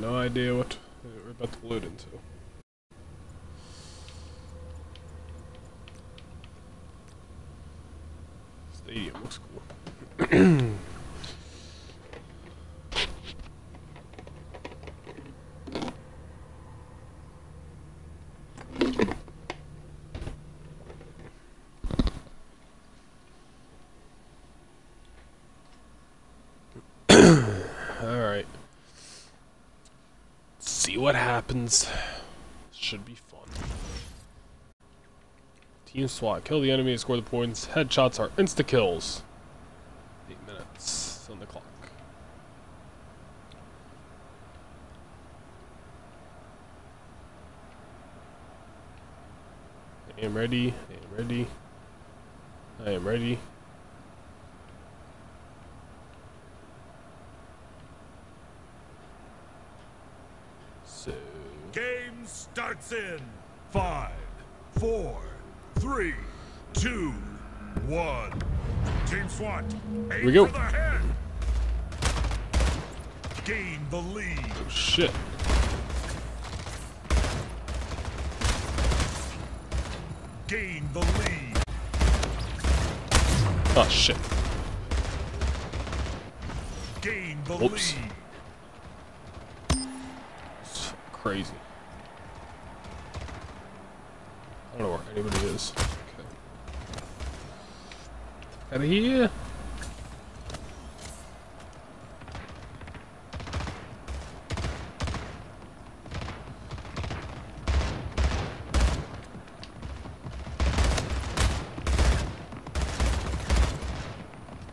no idea what we're about to loot into. Stadium looks cool. What happens? Should be fun. Team SWAT. Kill the enemy and score the points. Headshots are insta kills. 8 minutes on the clock. I am ready. I am ready. I am ready. Game starts in 5, 4, 3, 2, 1. Team SWAT, aim we go. For the head. Gain the lead. Oh shit. Gain the lead. Oh shit. Gain the Oops. Lead. Crazy. I don't know where anybody is. Okay. Out of here.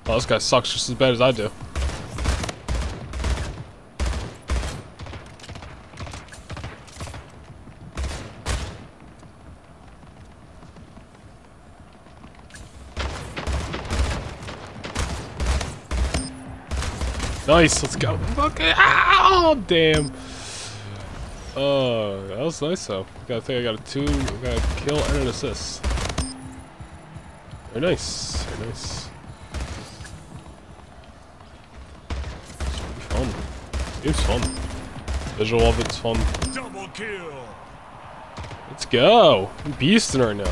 Oh, this guy sucks just as bad as I do. Nice, let's go. Okay. Oh, damn. Oh, that was nice though. I think I got a 2, I got a kill and an assist. Very nice, very nice. It's fun. It's fun. Visual of it's fun. Double kill. Let's go. I'm beasting right now.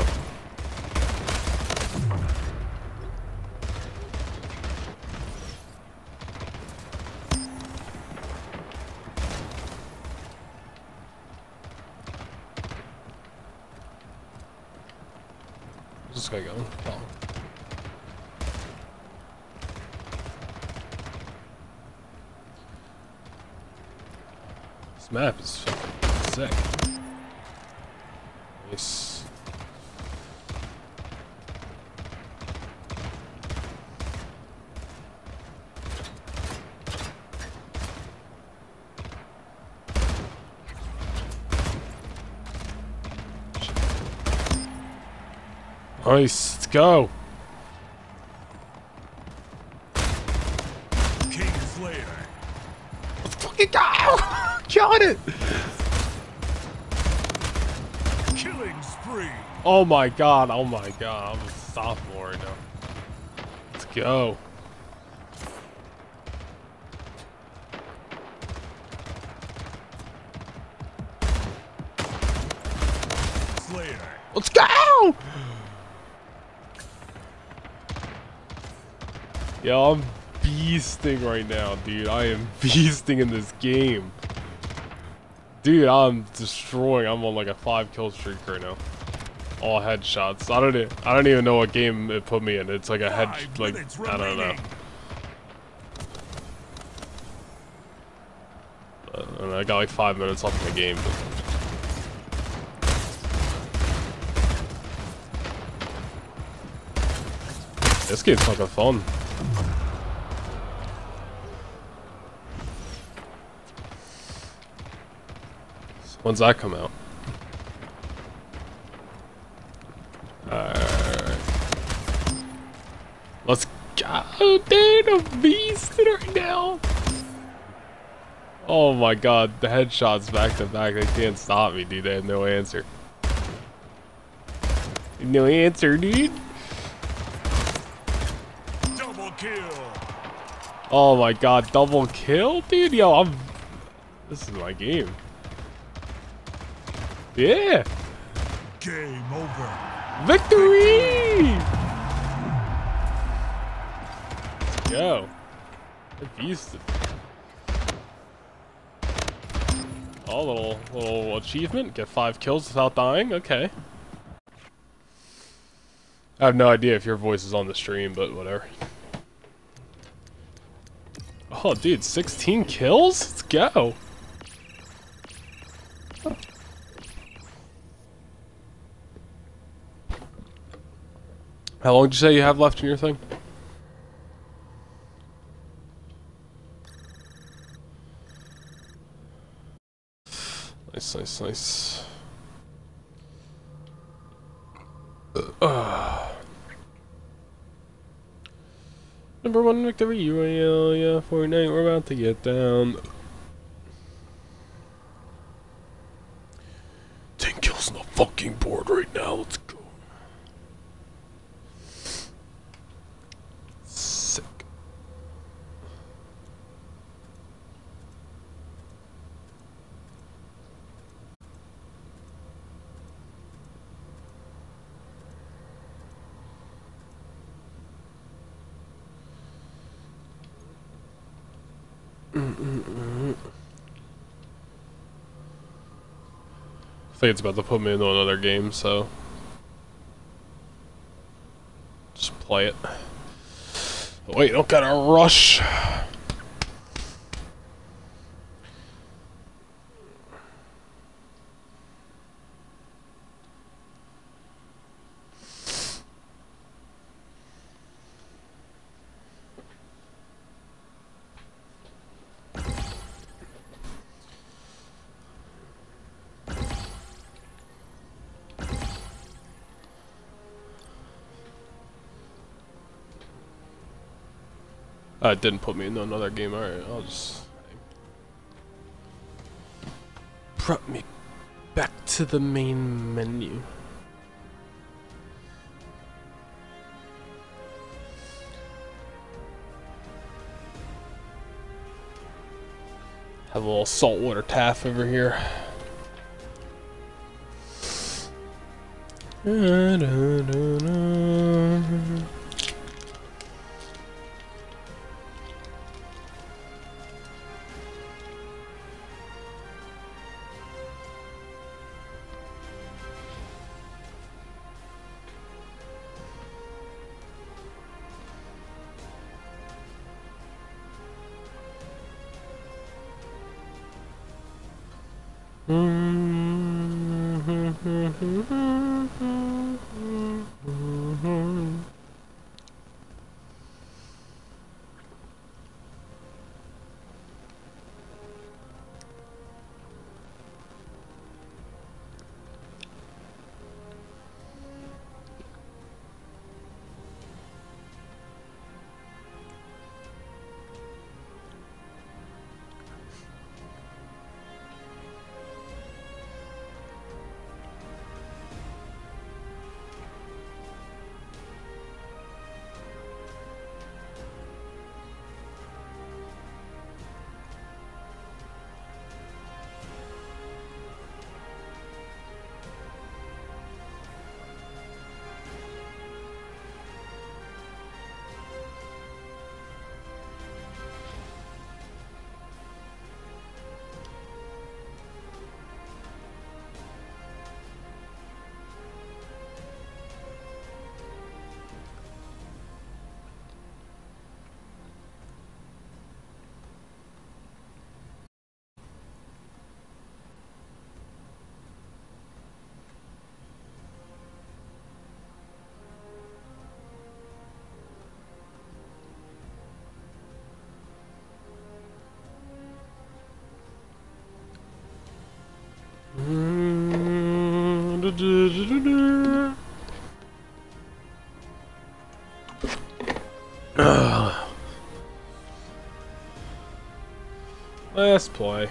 Where's this guy going? Oh. This map is fucking sick. Nice. Nice, let's go. Kingslayer. Let's fucking go! Got it! Killing spree. Oh my god, oh my god, I'm a sophomore right now. Let's go. Slayer. Let's go! Yeah, I'm beasting right now, dude. I am beasting in this game. Dude, I'm destroying. I'm on like a 5-kill streak right now. All headshots. I don't even know what game it put me in. It's like a head, like I don't know. I don't know. I got like 5 minutes left in the game. But this game's fucking fun. So when's that come out? Alright. Let's go, dude! I'm beasting right now! Oh my god, the headshots back to back, they can't stop me, dude. They have no answer. No answer, dude! Kill. Oh my god, double kill, dude. Yo, I'm This is my game. Yeah! Game over. Victory! Let's go. Abuse. Oh, little achievement. Get 5 kills without dying. Okay. I have no idea if your voice is on the stream, but whatever. Oh, dude, 16 kills? Let's go! How long did you say you have left in your thing? Nice, nice, nice. Number 1 victory, UAL, yeah, Fortnite, we're about to get down. 10 kills on the fucking board right now, let's go. Sick. I think it's about to put me into another game, so just play it. But wait, don't gotta rush. It didn't put me into another game. Alright, I'll just prop me back to the main menu. Have a little saltwater taff over here. Let's play.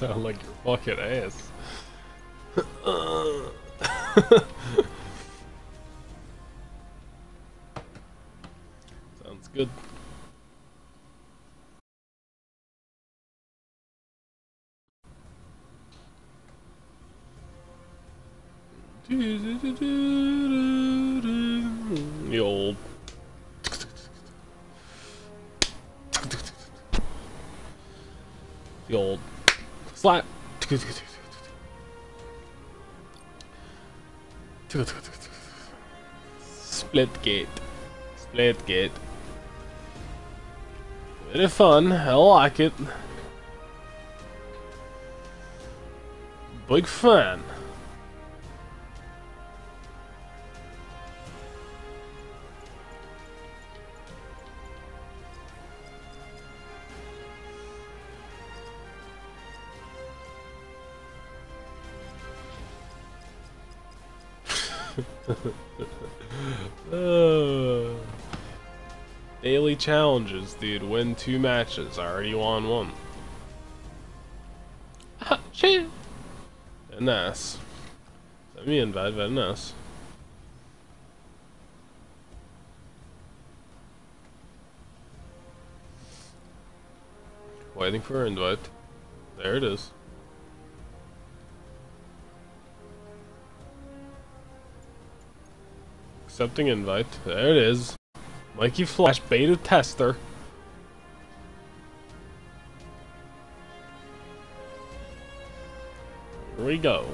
sound like your fucking ass. Sounds good. The old. The old slap. Splitgate. Splitgate. Bit of fun. I like it. Big fan. Daily challenges, dude. Win 2 matches. I already won 1. Ah, shit. Very nice. Send me an invite. Very nice. Waiting for an invite. There it is. Accepting invite. There it is. Mikey Flash beta tester. Here we go.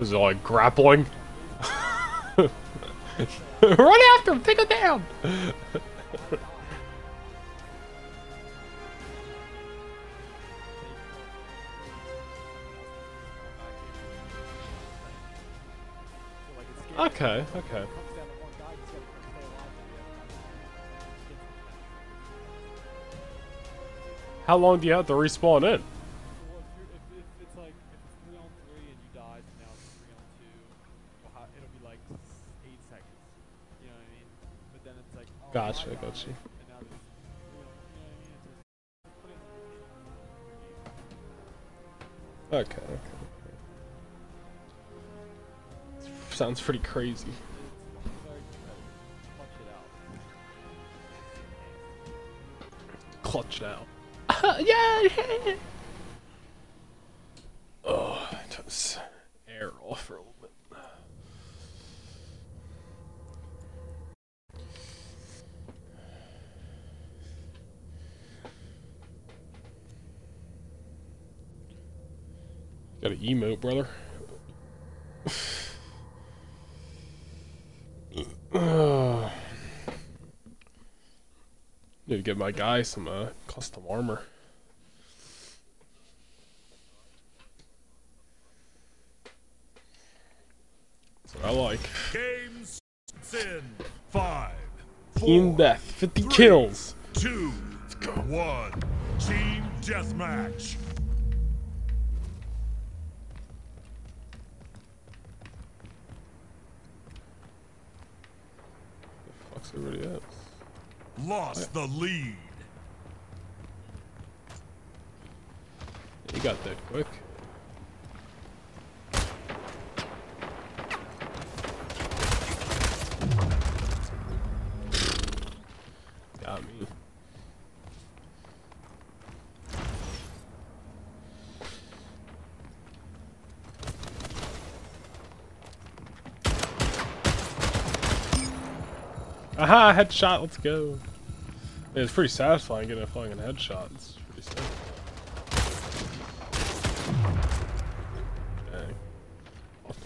Is it like grappling? Run after him! Take him down! Okay, okay. How long do you have to respawn in? If it's like, if it's 3 on 3 and you died, and now it's 3 on 2, it'll be like 8 seconds. You know what I mean? But then it's like, oh, gotcha, gotcha. Okay, okay. Sounds pretty crazy. Clutch it out. Yeah. Oh, I took this air off for a little bit. Got an emote, brother. Need to give my guy some custom armor. That's what I like. Games in 5. 4, Team death. 50 3, kills. 2. 1. Team deathmatch. Everybody else lost the lead. You got that quick. Got me. Aha, headshot, let's go. It's pretty satisfying getting a fucking headshot. It's pretty satisfying. Dang. Off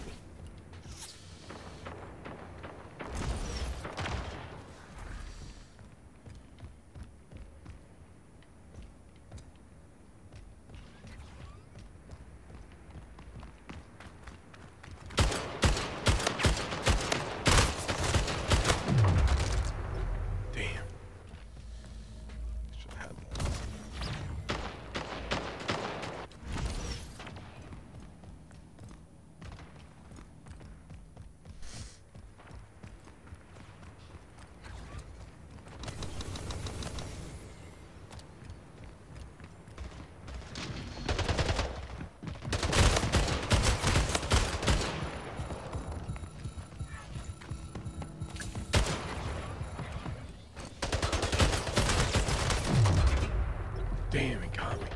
Bam, he got me.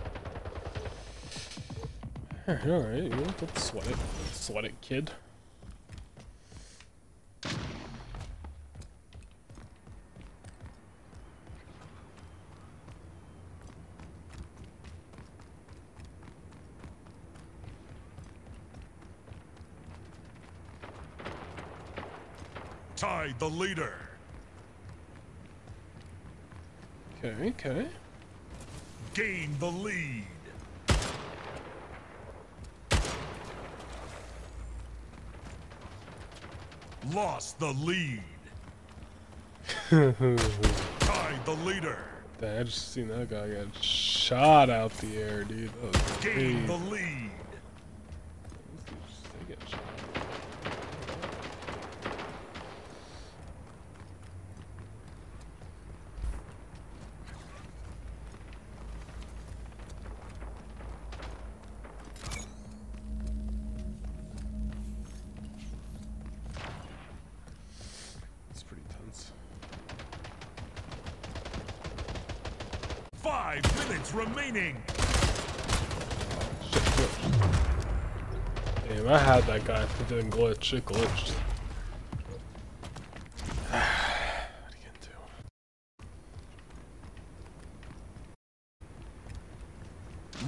Alright, let's sweat it. Let's sweat it, kid. Tied the leader. Okay, okay. Gain the lead. Lost the lead. Tied the leader. I just seen that guy get shot out the air, dude. Gain the lead. Remaining. Damn, I had that guy. If it didn't glitch, it glitched. What do you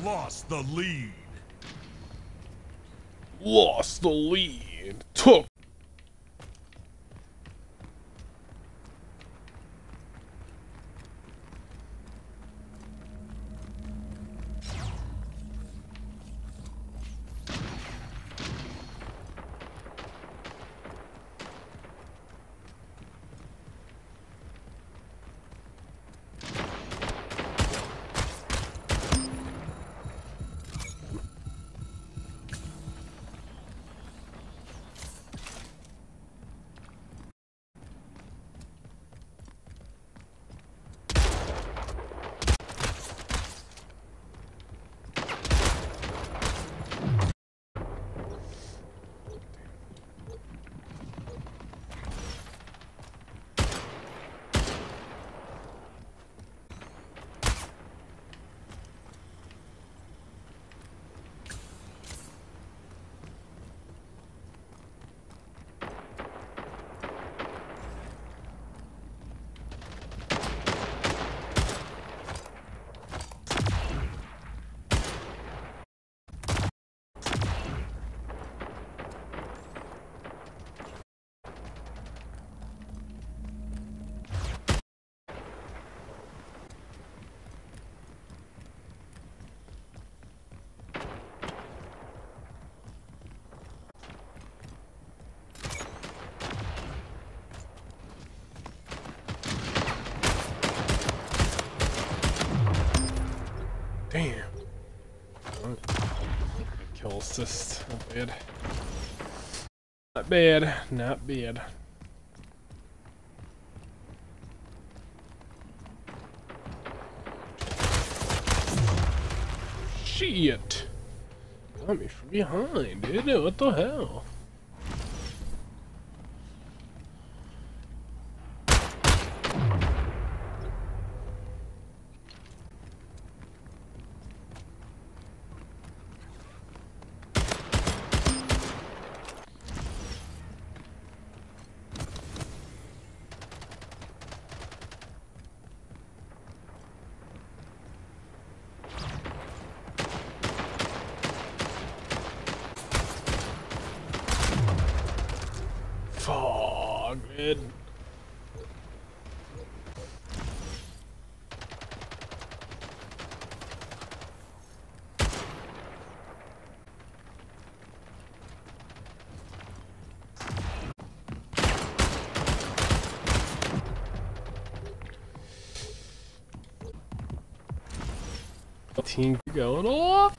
do? Lost the lead. Lost the lead. Took. Damn. Right. Kill assist. Not bad. Not bad. Not bad. Shit. Got me from behind, dude. What the hell? Good. Team going off.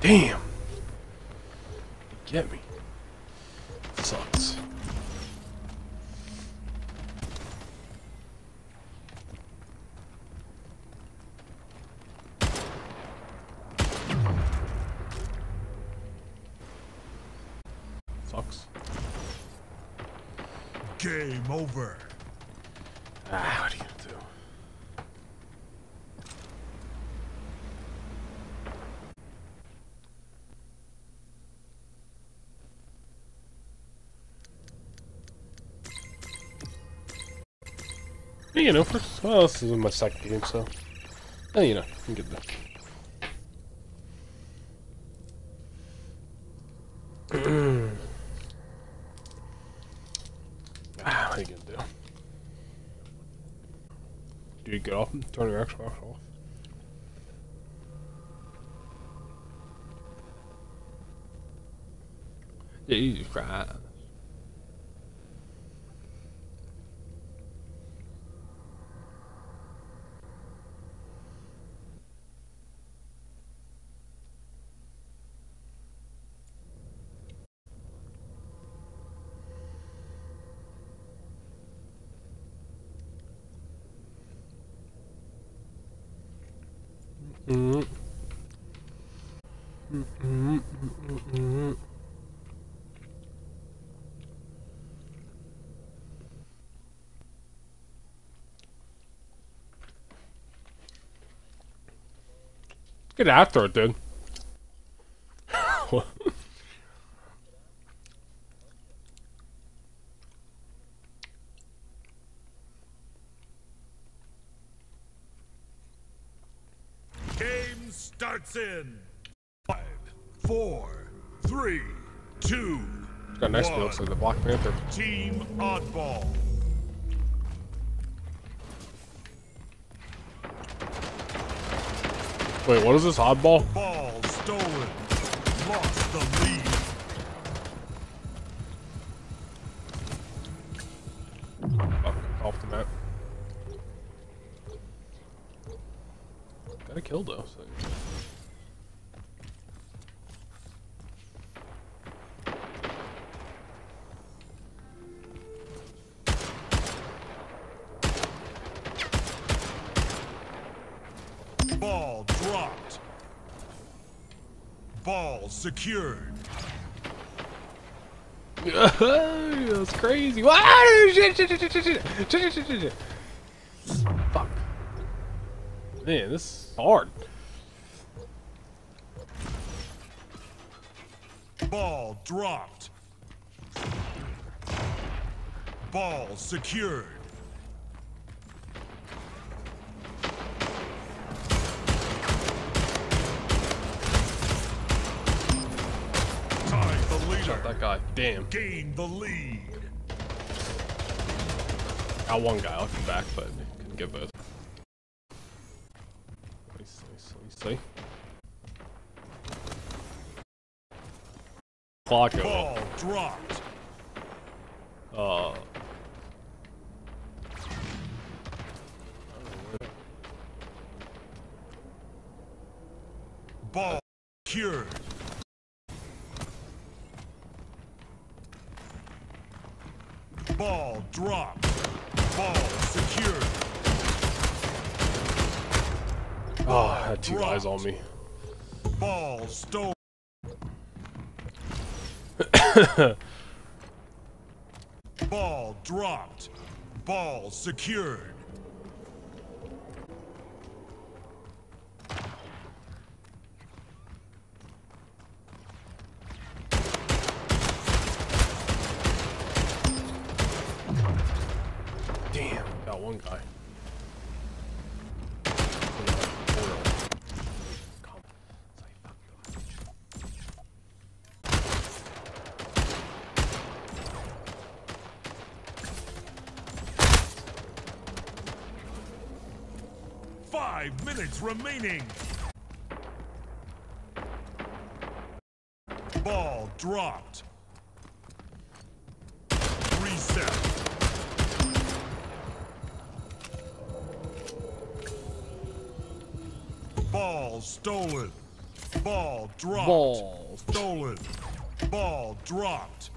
Damn. Get me. Sucks. Sucks. Game over. Ah, what are you gonna do? You know, first, well, this is my second game, so you know, you can get that. Ah, what are you gonna do? Do you get off and turn your Xbox off? Yeah, you just cry. Get after it, dude. Game starts in 5, 4, 3, 2. It's got a nice build, so the Black Panther. Team Oddball. Wait, what is this? Oddball? Ball stolen. Lost the lead. Off the map. Gotta kill those things. Ball secured. That's crazy. Fuck. Man, this is hard. Ball dropped. Ball secured. That guy, damn. Gain the lead. Got one guy off the back, but couldn't get both. Let's see. Clock over. Ball dropped. Ball cured. Ball drop. Ball secured. Ball oh, I had two dropped. Eyes on me. Ball stolen. Ball dropped. Ball secured. One guy. Oh, 5 minutes remaining. Ball dropped. Reset. Ball stolen. Ball dropped. Ball stolen. Ball dropped.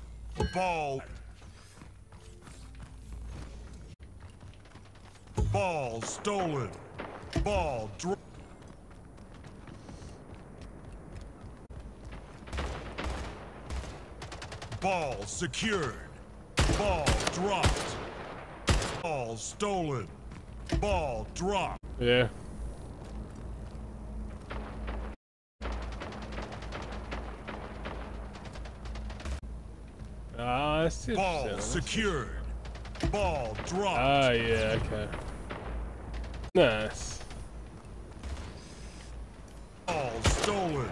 Ball. Ball stolen. Ball dropped. Ball secured. Ball dropped. Ball stolen. Ball dropped. Yeah. Ball secured. Ball dropped. Ah, yeah, okay. Nice. Ball stolen.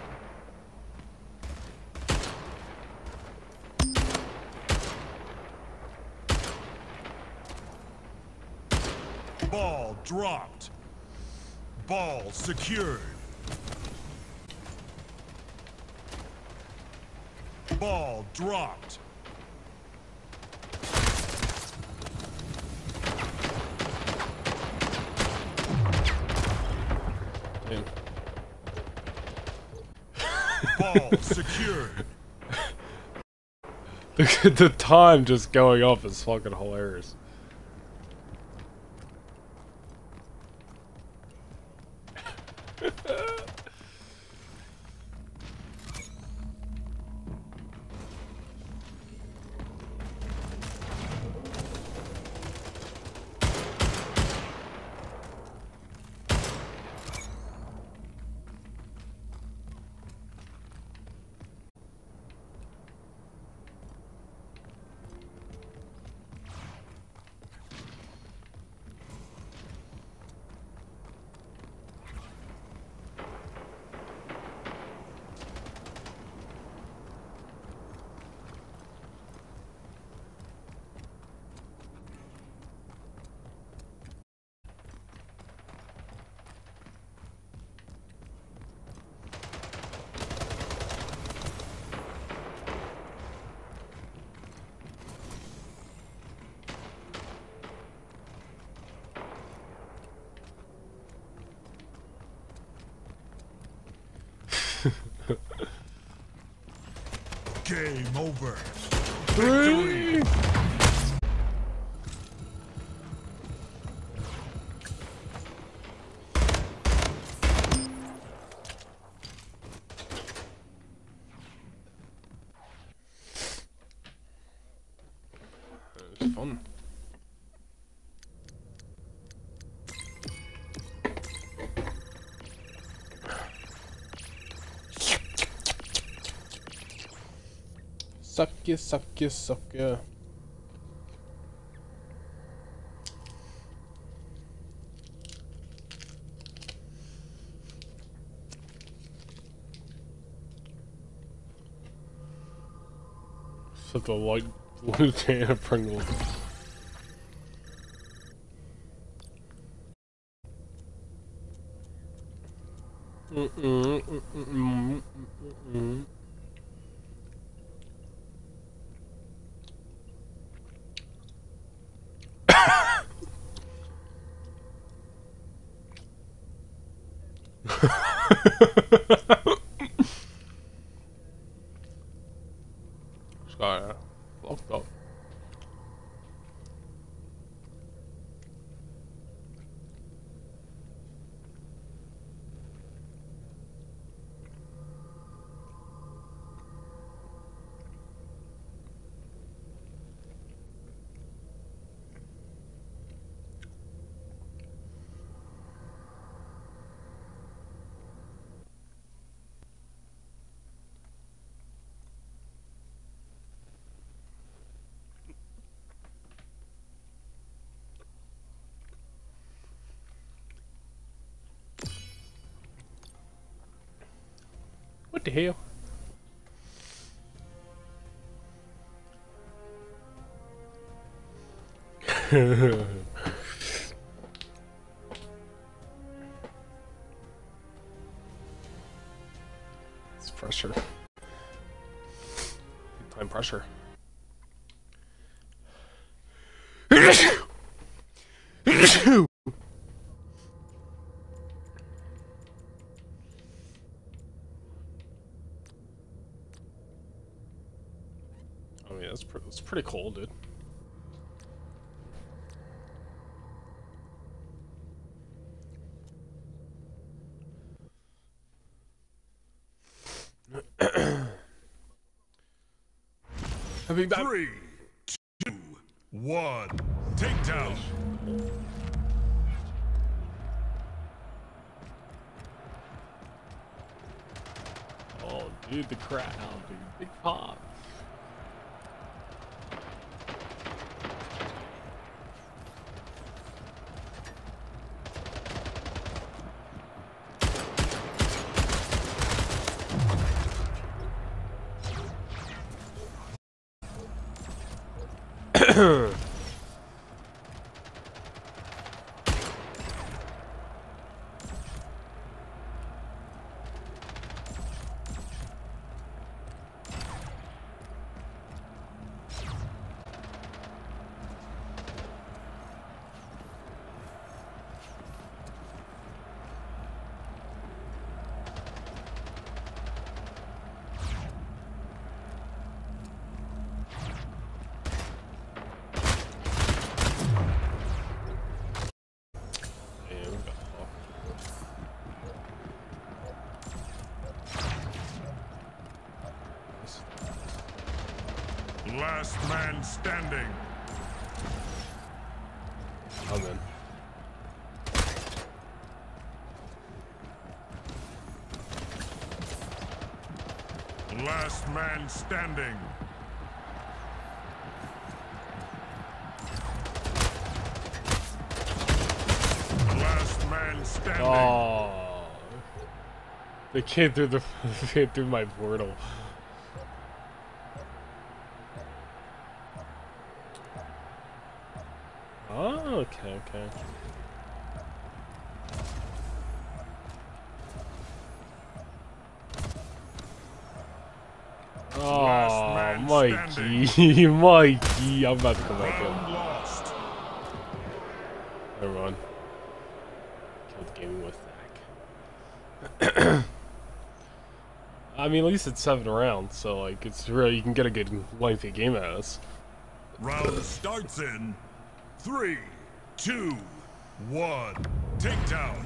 Ball dropped. Ball secured. Ball dropped. Ball secured. The time just going off is fucking hilarious. Game over. Victory. That was fun. Suck ya, suck ya, suck ya. Such a light blue can of Pringles. Sorry, fucked up. What the hell? It's pressure. Time pressure. I mean, that's pretty cool, dude. I mean, 3, 2, 1, takedown. Oh, dude, the crowd, dude, big pop. Last man standing. I'm in. Last man standing. Last man standing. Oh, they came through the my portal. Okay, okay. Oh, Mikey, Mikey, I'm about to come back in. Never mind. Killed the game with Zach. I mean, at least it's 7 rounds, so like, it's really, you can get a good lengthy game out of this. Round starts in 3, 2, 1, takedown.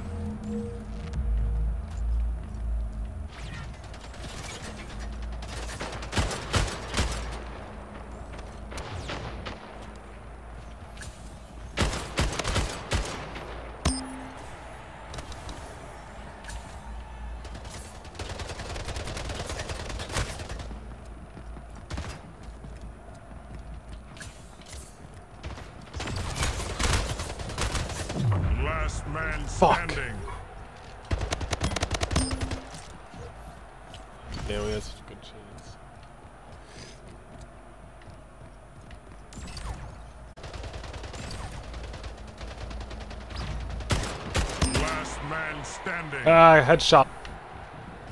Ah, headshot.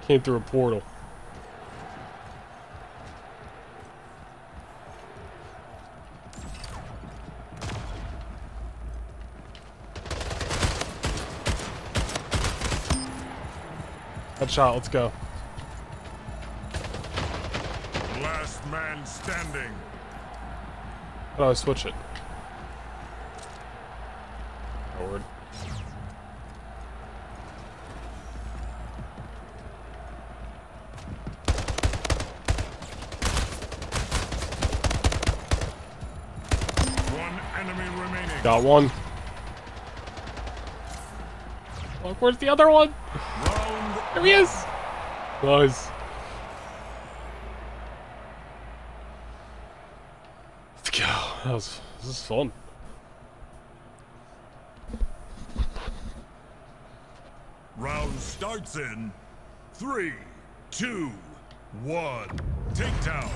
Came through a portal. Headshot, let's go. Last man standing. How do I switch it? Forward. Got one. Look, where's the other one? There he is! Nice. Let's go. That was, this is fun. Round starts in 3, 2, 1. Takedown.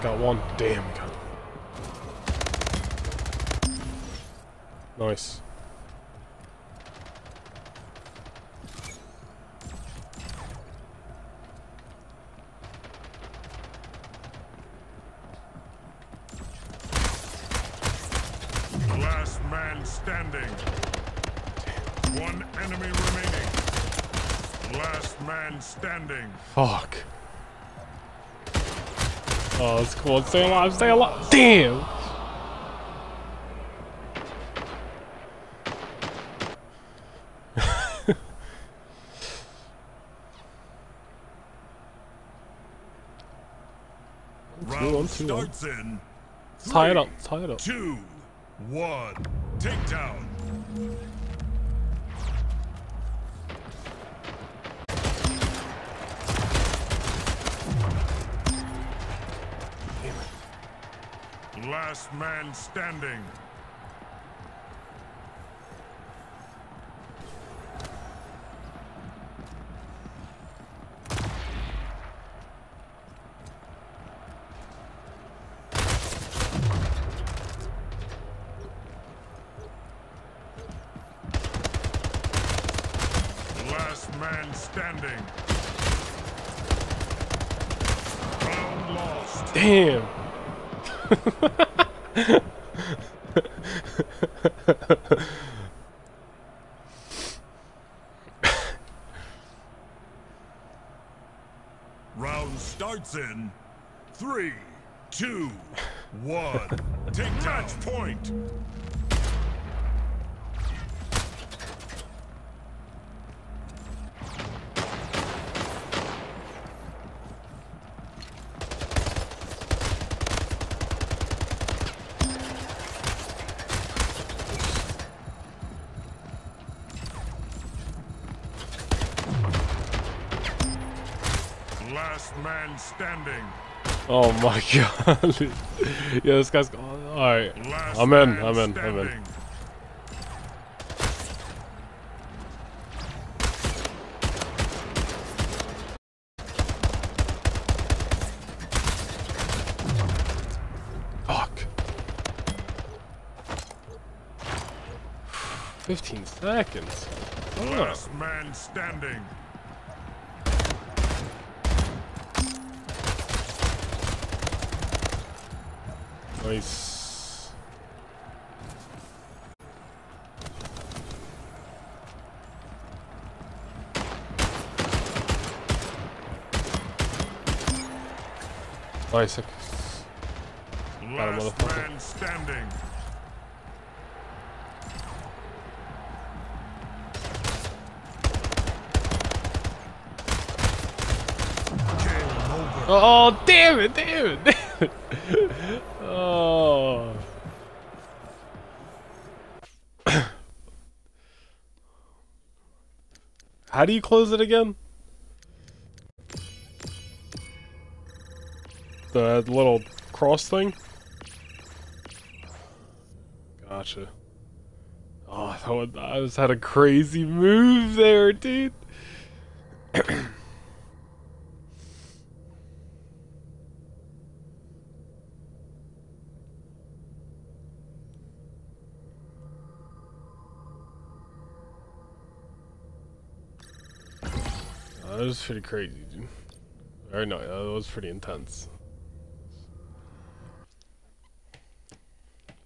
Got one. Damn, God. Nice. Last man standing. One enemy remaining. Last man standing. Fuck. Oh, that's cool. Stay alive, stay alive. Damn! Starts in. Tie it up. Tie it up. 2-1. Takedown. Last man standing. Man standing. Round lost. Damn. Round starts in 3, 2, 1. Take match point. Last man standing. Oh my god. Yeah, this guy's gone. Alright. I'm in. Fuck. 15 seconds. Last man standing. Nice. Nice. Last man standing. Oh, damn it. Oh. How do you close it again? The little cross thing? Gotcha. Oh, I just had a crazy move there, dude. That was pretty crazy, dude. Or no, that was pretty intense.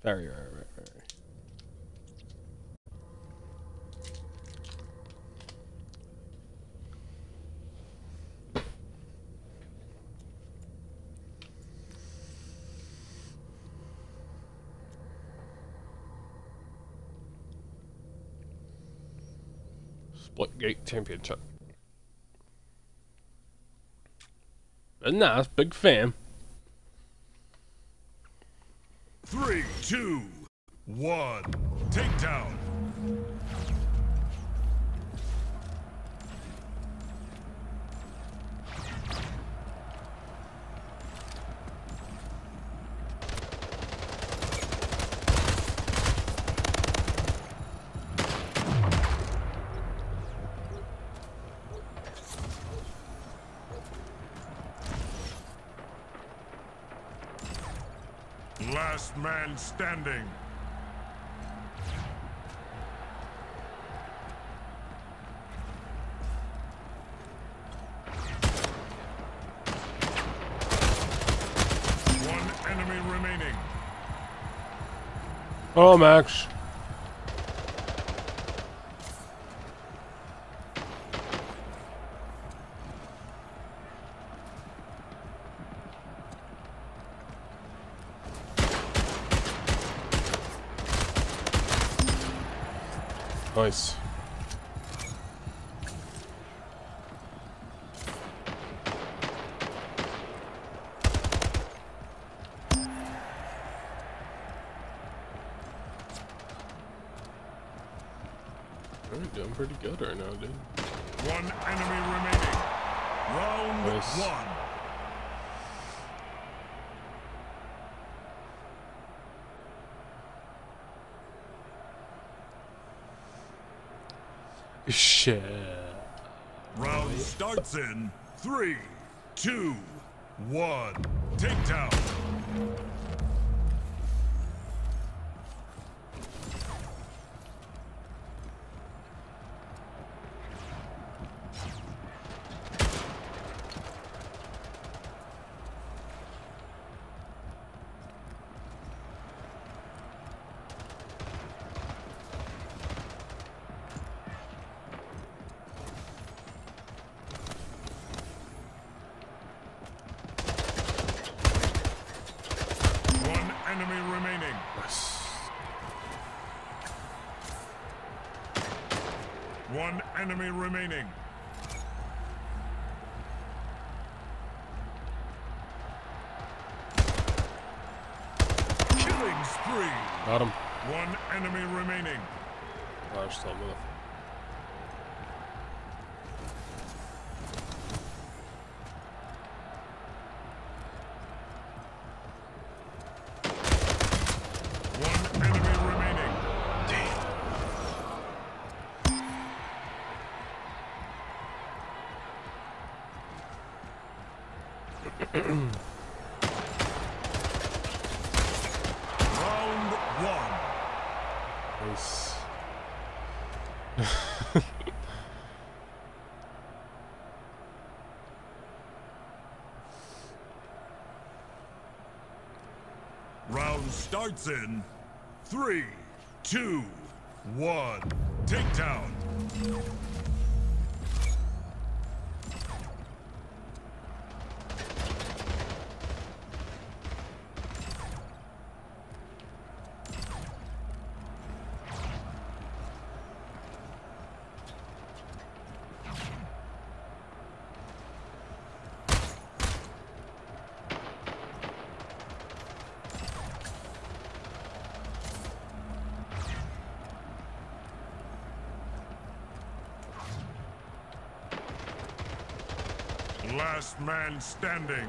Very, very, very, very. Splitgate Championship. Nice, big fan. 3, 2, 1, takedown. Last man standing. Hello, Max. Nice. Alright, doing pretty good right now, dude. One enemy remaining. Round nice. One. Shit. Round starts in 3, 2, 1. Takedown. One enemy remaining. Killing spree. Got him. One enemy remaining. Oh, still with him. Round 1. Nice. Round starts in 3, 2, 1. Takedown. Last man standing.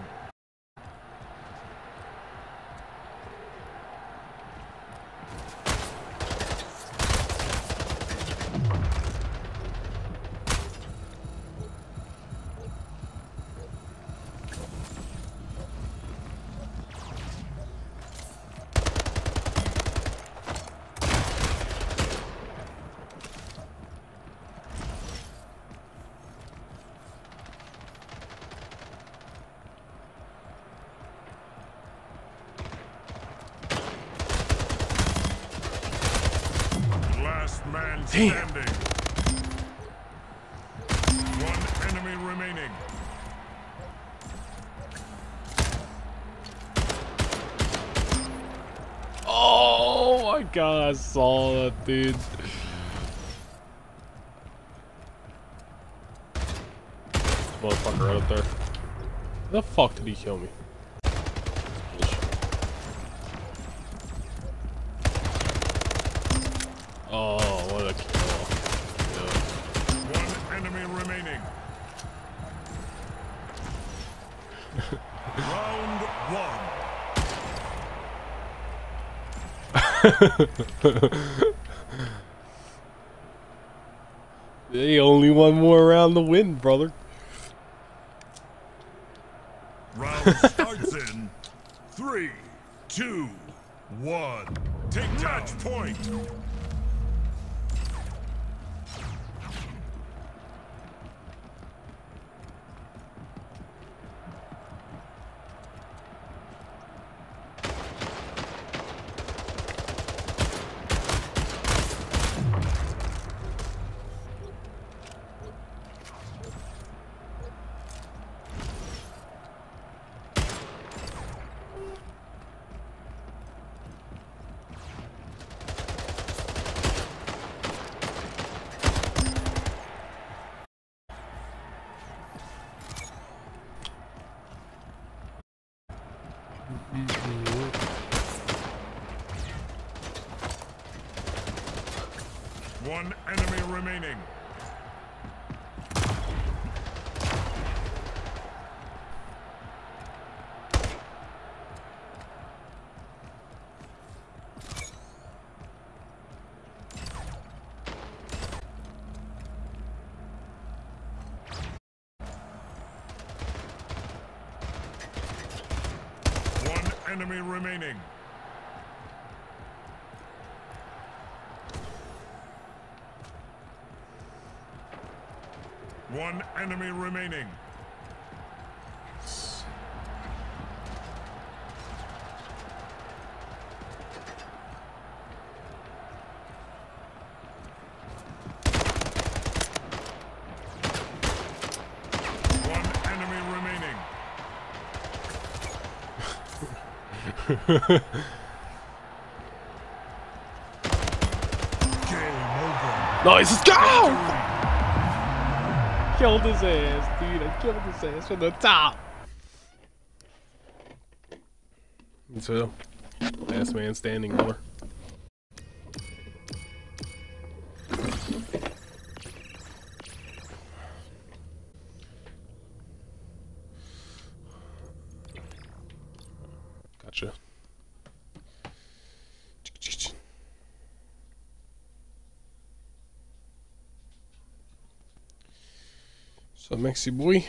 Man standing. One enemy remaining. Oh my god, I saw that, dude. Motherfucker out there. The fuck did he kill me? Oh, what a kill. Yeah. One enemy remaining. Round 1. They only one more round to win, brother. Round starts in 3, 2, 1. Take match point. One enemy remaining. Enemy remaining. One enemy remaining. Game over. Nice, let's go! Killed his ass, dude. I killed his ass from the top. So, last man standing over. Gotcha. So Maxi boy.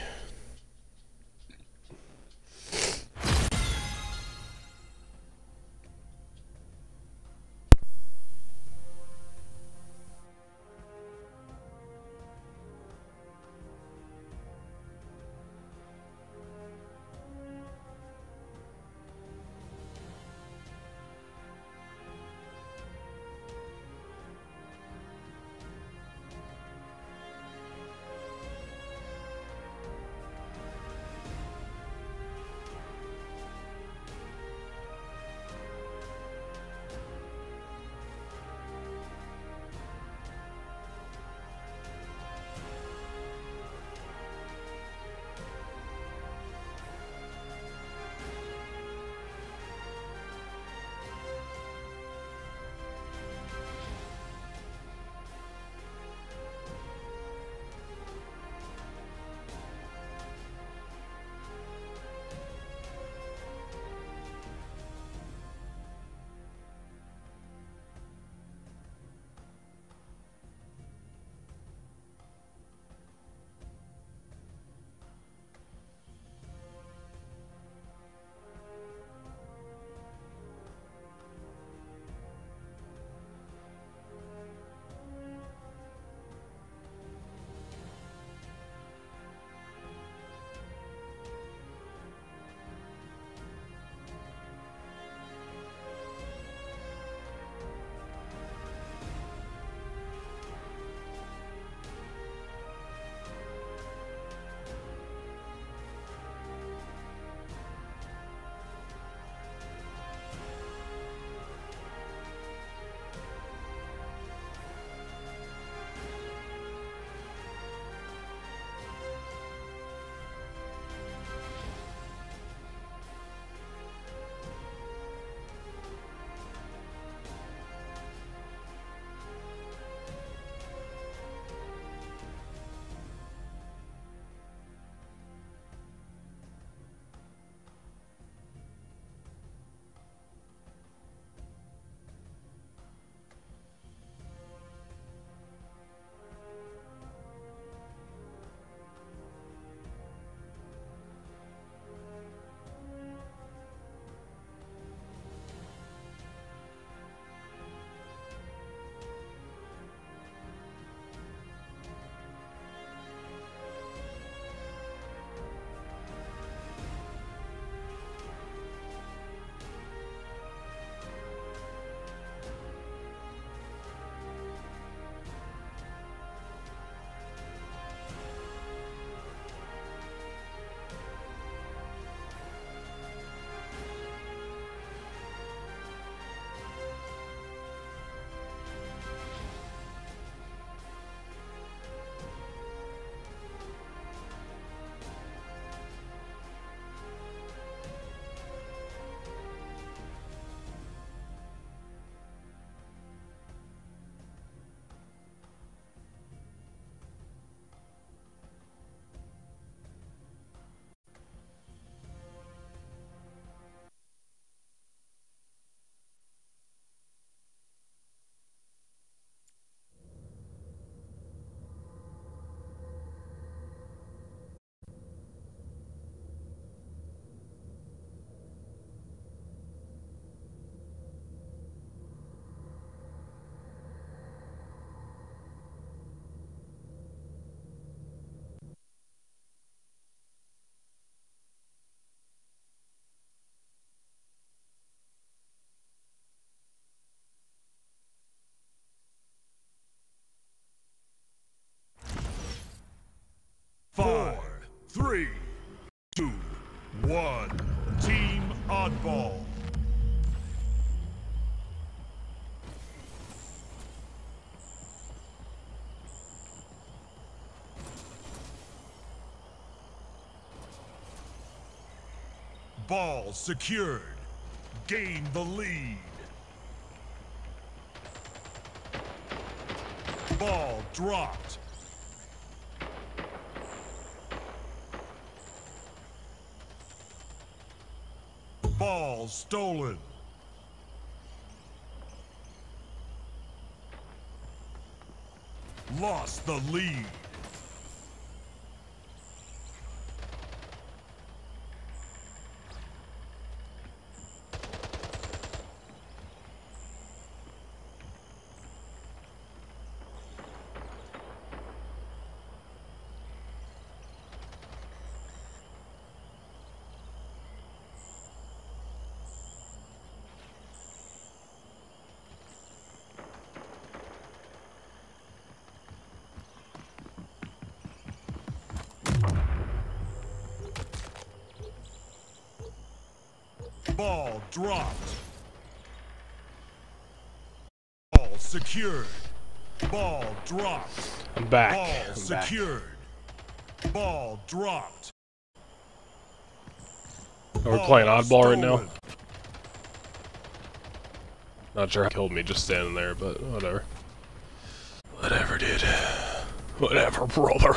1, Team Oddball. Ball secured. Gain the lead. Ball dropped. Ball stolen. Lost the lead. Ball dropped. Ball secured. Ball dropped. I'm back. Ball secured. Ball dropped. We're playing oddball right now. Not sure how he killed me just standing there, but whatever. Whatever, dude. Whatever, brother.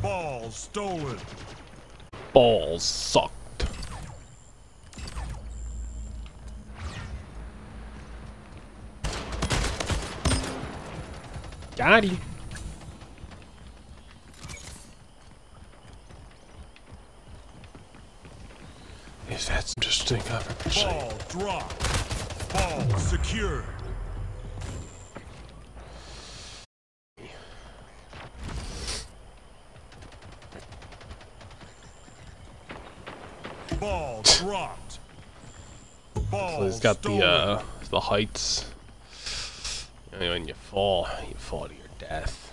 Ball stolen. Balls suck. Got him. Is that interesting? Ball dropped. Ball secured. Ball dropped. Ball. So he's got stolen. The heights. When you fall to your death.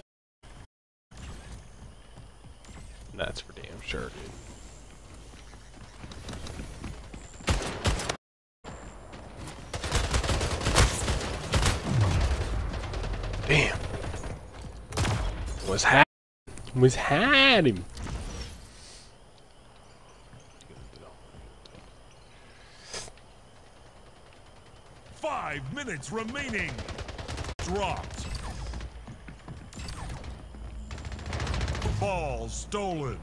That's for damn sure, dude. Damn. Was had him. Five minutes remaining. Dropped. Ball stolen.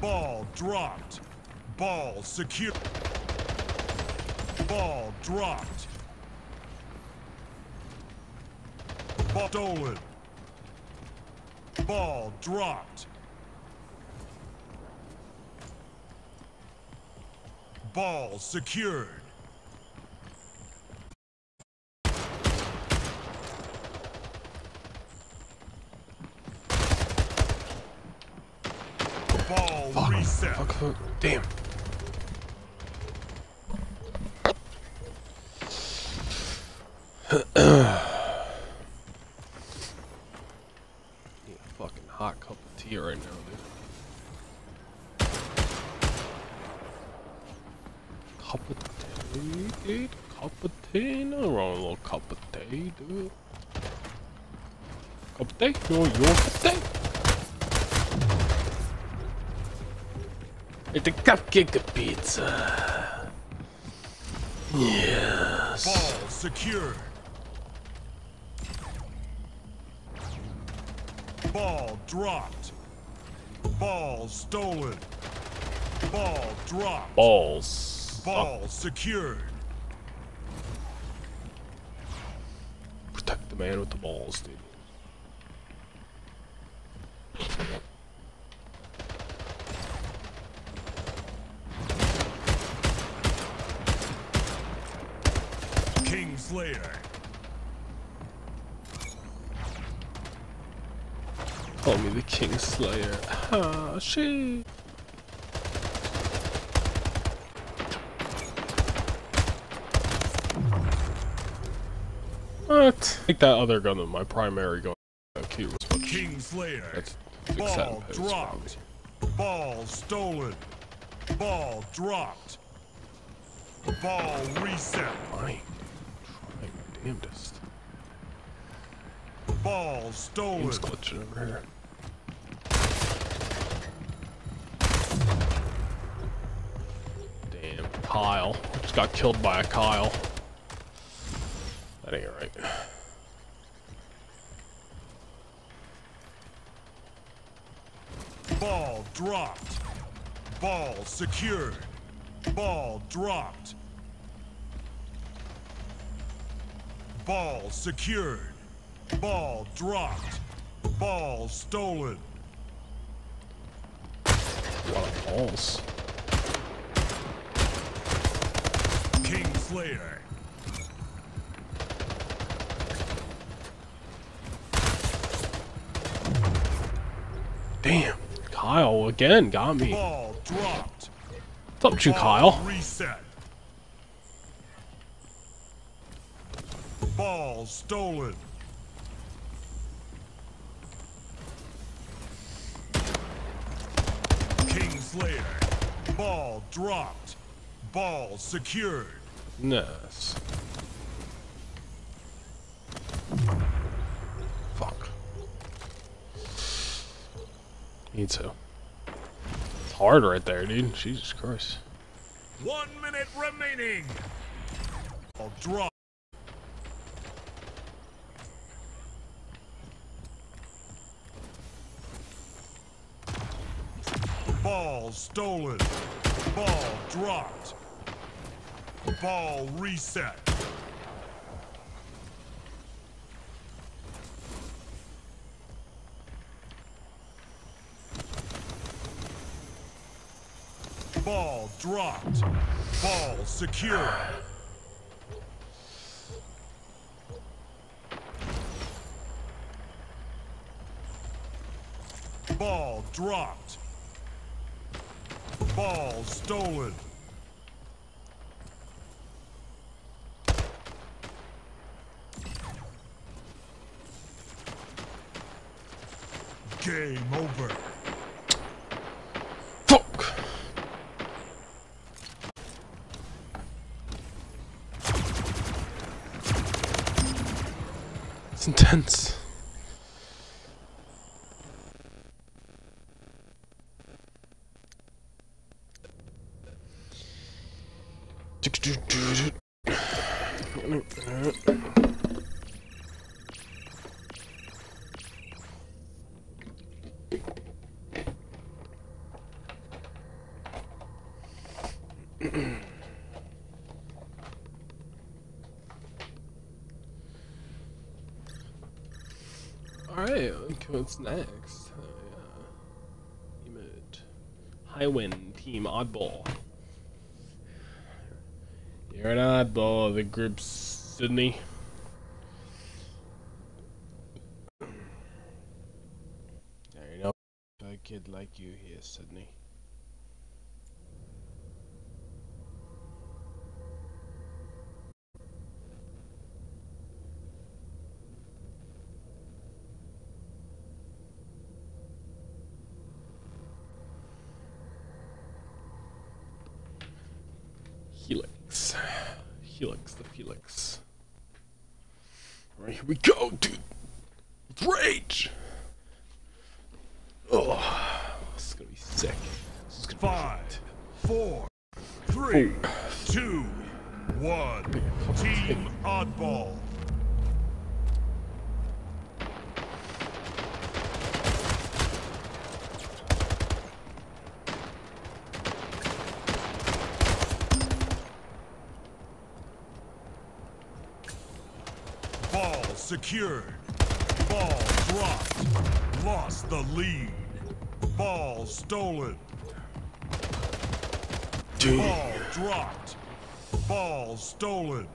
Ball dropped. Ball secured. Ball dropped. Ball stolen. Ball dropped. Ball secured. Ball reset. Fuck. Damn. Need a fucking hot cup of tea right now, dude. Cup of tea, dude. Cup of tea. No wrong little cup of tea, dude. Cup of tea. No, your tea. It's a cupcake of pizza. Yes. Ball secured. Ball dropped. Ball stolen. Ball dropped. Balls. Ball secured. Protect the man with the balls, dude. Kingslayer. Call me the Kingslayer. Ah, shit. What? Take that other gun than my primary gun. 2 was what Kingslayer. That's ball dropped. Ball stolen. Ball dropped. Ball reset. I trying my damnedest. Ball stolen. Game's glitching over here. Damn, Kyle. Just got killed by a Kyle. That ain't right. Ball dropped. Ball secured. Ball dropped. Ball secured. Ball dropped. Ball stolen. A lot of balls. Kingslayer. Damn. Kyle again got me. Ball dropped. What's up, you Kyle? Reset. Ball stolen. Kingslayer. Ball dropped. Ball secured. Nice. Fuck. Need to. It's hard right there, dude. Jesus Christ. 1 minute remaining. I'll drop. Ball stolen. Ball dropped. Ball reset. Ball dropped. Ball secured. Ball dropped. Ball stolen. Game over. Fuck. It's intense. Alright, what's next? Emote. Highwind Team Oddball. You're an oddball of the group, Sydney. There you know. A kid like you here, Sydney. Helix. Helix the Felix. Alright, here we go, dude! With rage! Oh, this is gonna be sick. This is gonna be 5, 4, 3, 2, 1. Team Oddball. Secured. Ball dropped. Lost the lead. Ball stolen. Dude. Ball dropped. Ball stolen.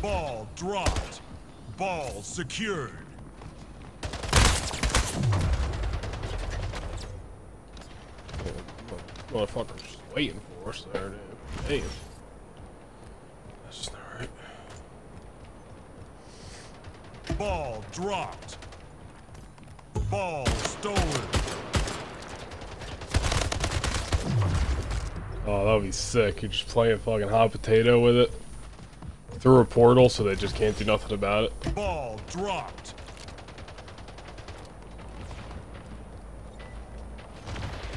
Ball dropped. Ball secured. Motherfucker's waiting for us there, dude. Damn. That's just not right. Ball dropped. Ball stolen. Oh, that would be sick. You're just playing fucking hot potato with it. Through a portal so they just can't do nothing about it. Ball dropped.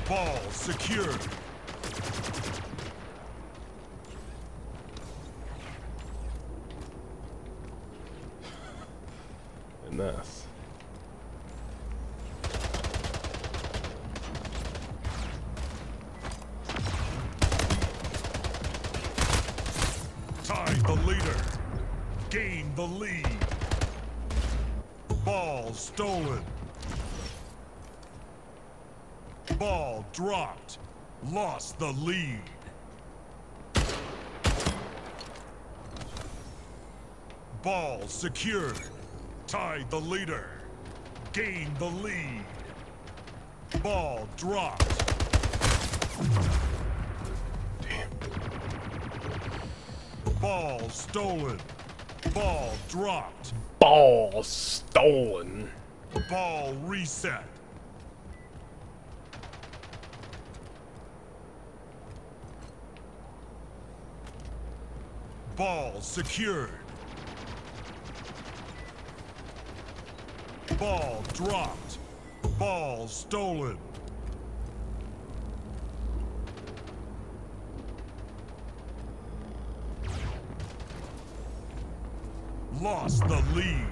Ball secured. And that's... Tie the leader. Gain the lead. Ball stolen. Ball dropped. Lost the lead. Ball secured. Tied the leader. Gained the lead. Ball dropped. Damn. Ball stolen. Ball dropped. Ball stolen. Ball reset. Ball secured. Ball dropped. Ball stolen. Lost the lead.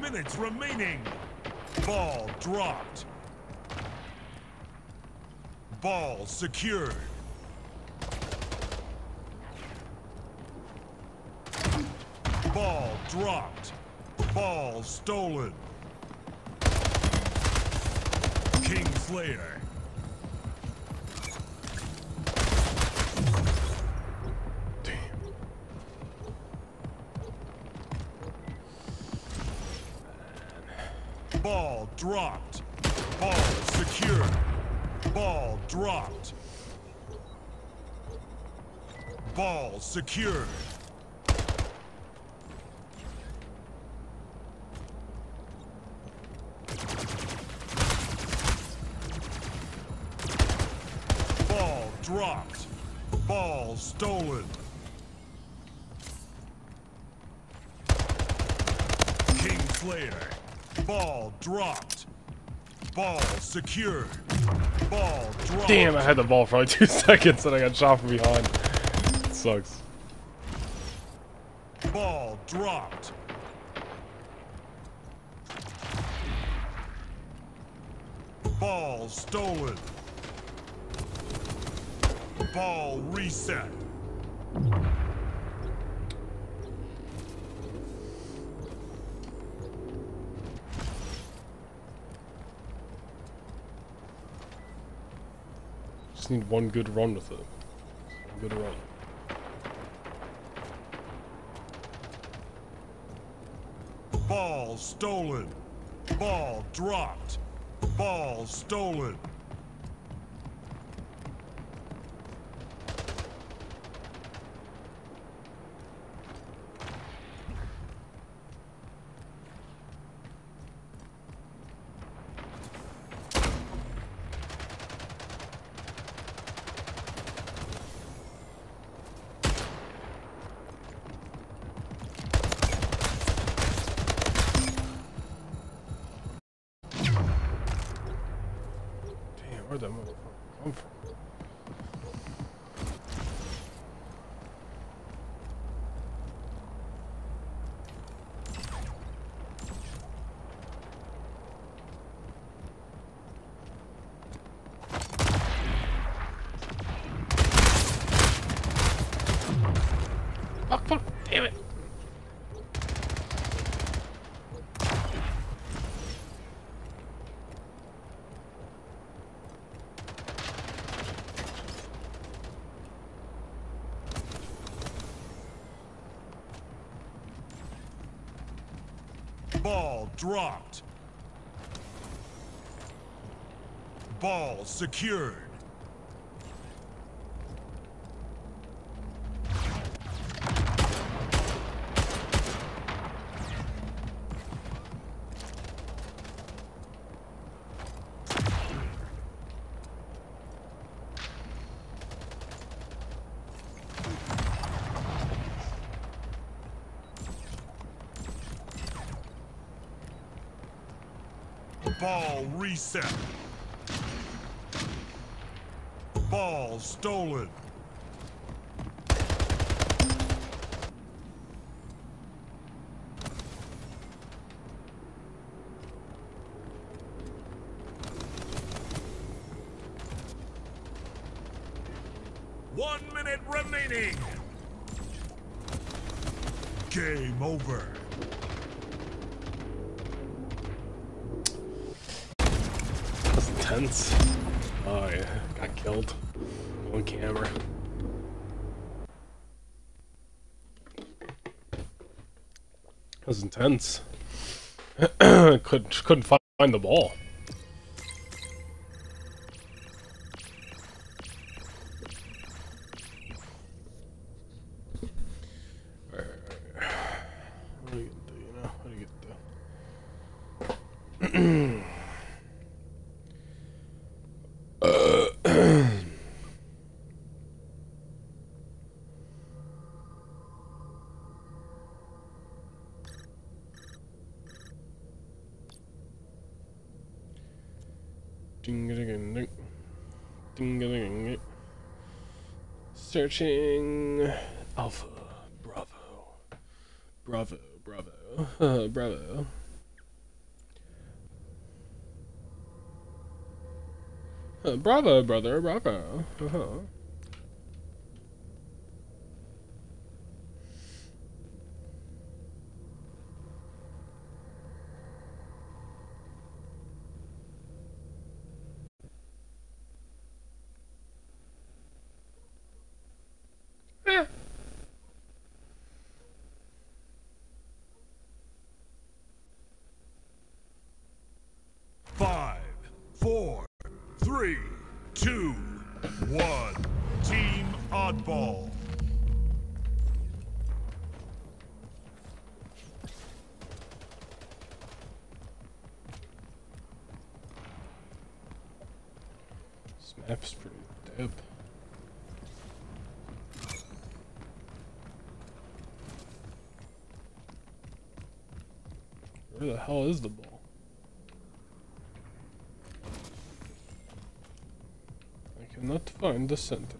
Minutes remaining. Ball dropped. Ball secured. Ball dropped. Ball stolen. Kingslayer. Ball dropped. Ball secured. Ball dropped. Ball secured. Ball dropped. Ball stolen. Kingslayer. Ball dropped. Ball secured. Ball dropped. Damn, I had the ball for like 2 seconds and I got shot from behind. It sucks. Ball dropped. Ball stolen. Ball reset. Just need one good run with it. Good run. Ball stolen. Ball dropped. Ball stolen. Ball dropped. Ball secured. Ball reset. Ball stolen. One minute remaining. Game over. Tense. Oh yeah, got killed on camera. It was intense. couldn't find the ball. Ding-a-ding-a-ding. Searching Alpha, Bravo. Bravo, brother, Bravo. Snap's pretty dope. Where the hell is the ball? I cannot find the center.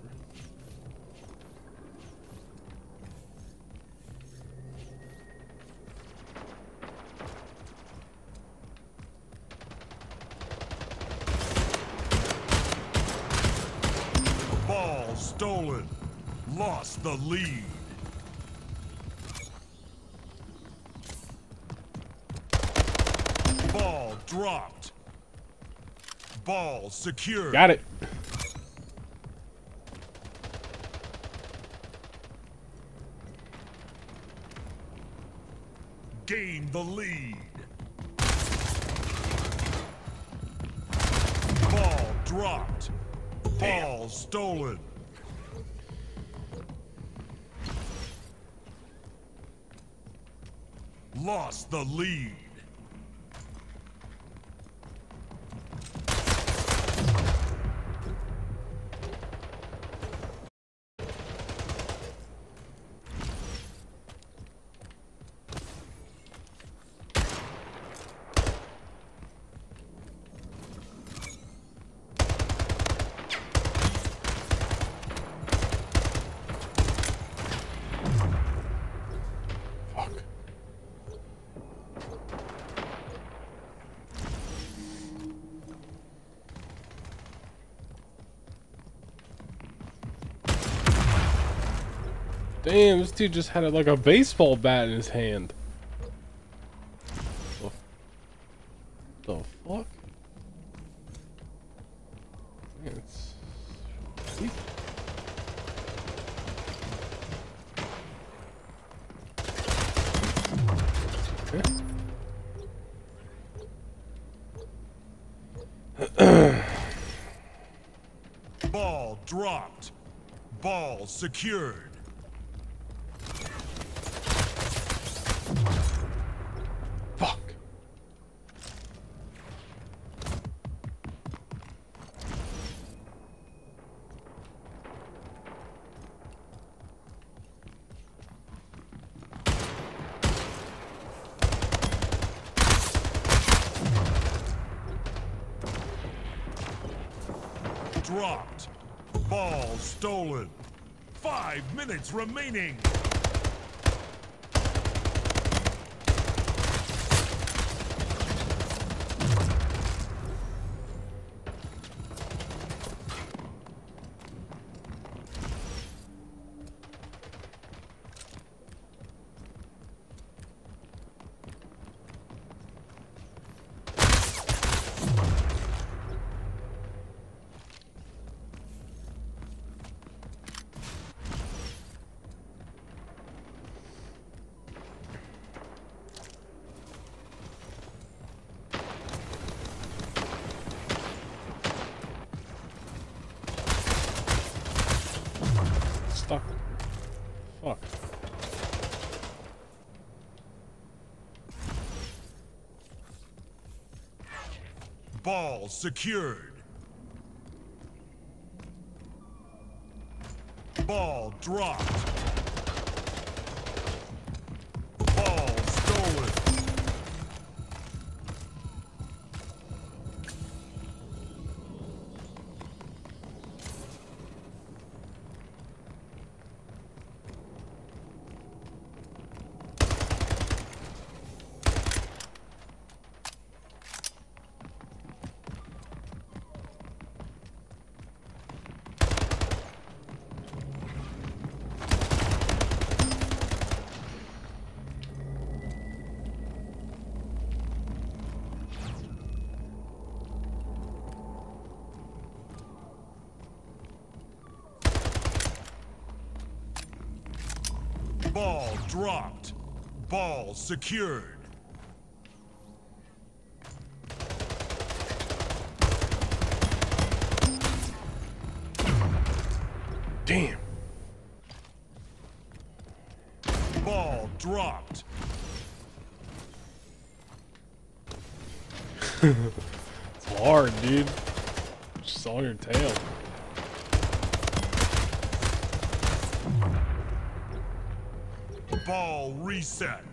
Stolen. Lost the lead. Ball dropped. Ball secured. Got it. Gained the lead. Ball dropped. Ball stolen. Lost the lead. Damn, this dude just had like a baseball bat in his hand. The fuck? Man, it's... Okay. dropped. Ball secured. Fuck. Dropped. Ball stolen. 5 minutes remaining. Fuck. Ball secured. Ball dropped. Ball stolen. Ball dropped. Ball secured. Damn. Ball dropped. It's hard, dude. Just saw your tail. Ball reset.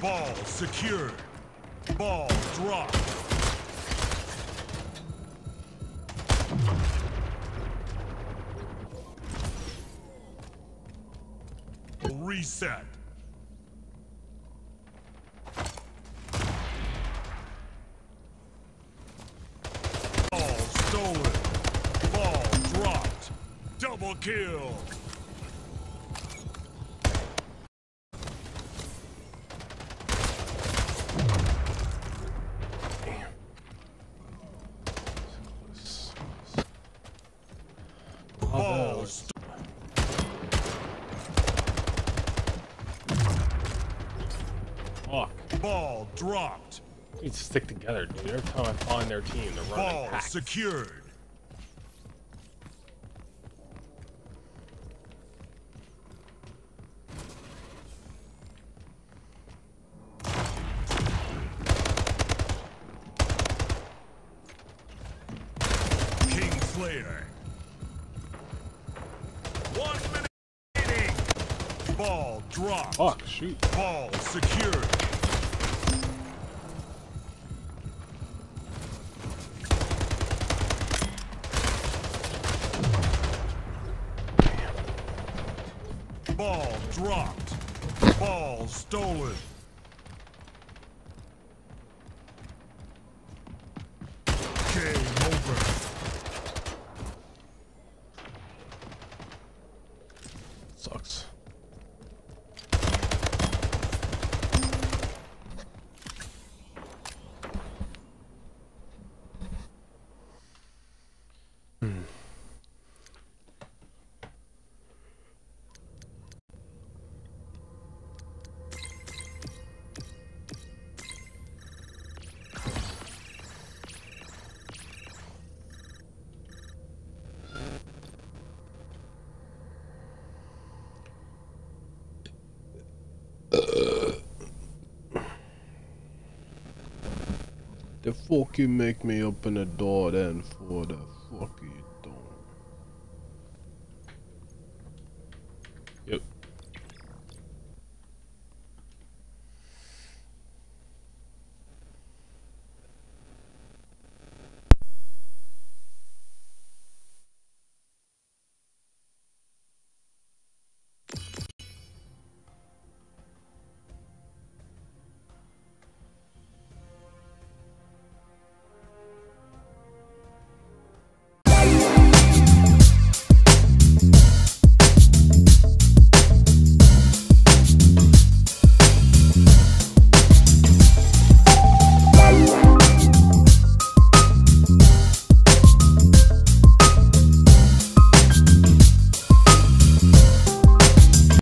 Ball secured. Ball dropped. Reset. Ball stolen. Ball dropped. Double kill. Damn. Ball stolen. Fuck. Ball dropped. We need to stick together, dude. Every time I find their team, they're running Ball packs. Secured. King Slayer. 1 minute. Ball dropped. Fuck, shoot. Ball secured. Damn. Ball dropped. Ball stolen. Game over. Sucks. うん。Fuck you make me open a door then for the fuck you don't.